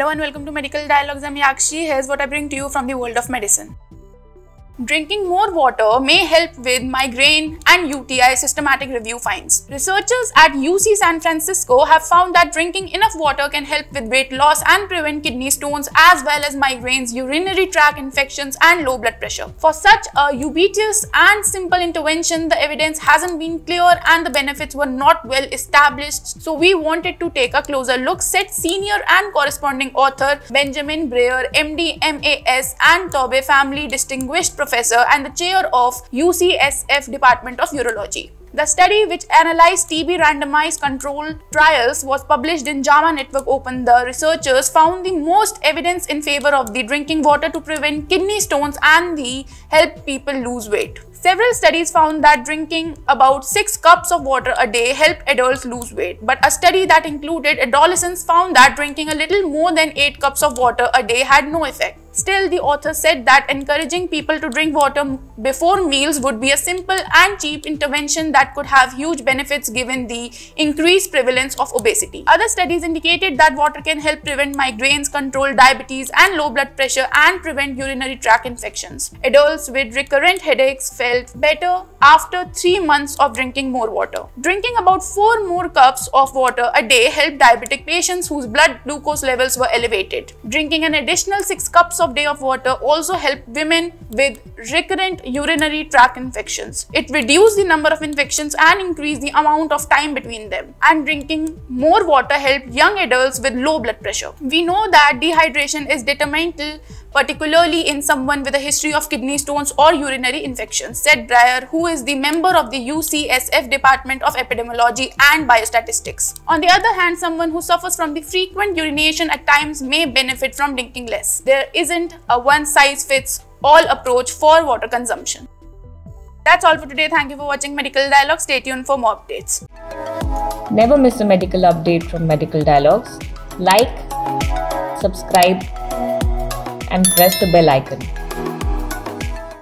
Hello and welcome to Medical Dialogues. I'm Yaakshi. Here's what I bring to you from the world of medicine. Drinking more water may help with migraine and UTI, systematic review finds. Researchers at UC San Francisco have found that drinking enough water can help with weight loss and prevent kidney stones as well as migraines, urinary tract infections and low blood pressure. For such a ubiquitous and simple intervention, the evidence hasn't been clear and the benefits were not well established, so we wanted to take a closer look, said senior and corresponding author Benjamin Breyer, MD, MAS and Taube Family Distinguished Professor and the chair of UCSF Department of Urology. The study, which analyzed TB randomized controlled trials, was published in JAMA Network Open. The researchers found the most evidence in favor of the drinking water to prevent kidney stones and help people lose weight. Several studies found that drinking about 6 cups of water a day helped adults lose weight, but a study that included adolescents found that drinking a little more than 8 cups of water a day had no effect. Still, the author said that encouraging people to drink water before meals would be a simple and cheap intervention that could have huge benefits given the increased prevalence of obesity. Other studies indicated that water can help prevent migraines, control diabetes and low blood pressure, and prevent urinary tract infections. Adults with recurrent headaches felt better after 3 months of drinking more water. Drinking about 4 more cups of water a day helped diabetic patients whose blood glucose levels were elevated. Drinking an additional 6 cups of day of water also helped women with recurrent urinary tract infections. It reduced the number of infections and increased the amount of time between them. And drinking more water helped young adults with low blood pressure. We know that dehydration is detrimental, particularly in someone with a history of kidney stones or urinary infections, said Breyer, who is the member of the UCSF Department of Epidemiology and Biostatistics. On the other hand, someone who suffers from the frequent urination at times may benefit from drinking less. There isn't a one-size-fits-all approach for water consumption. That's all for today. Thank you for watching Medical Dialogues. Stay tuned for more updates. Never miss a medical update from Medical Dialogues. Like, subscribe, and press the bell icon.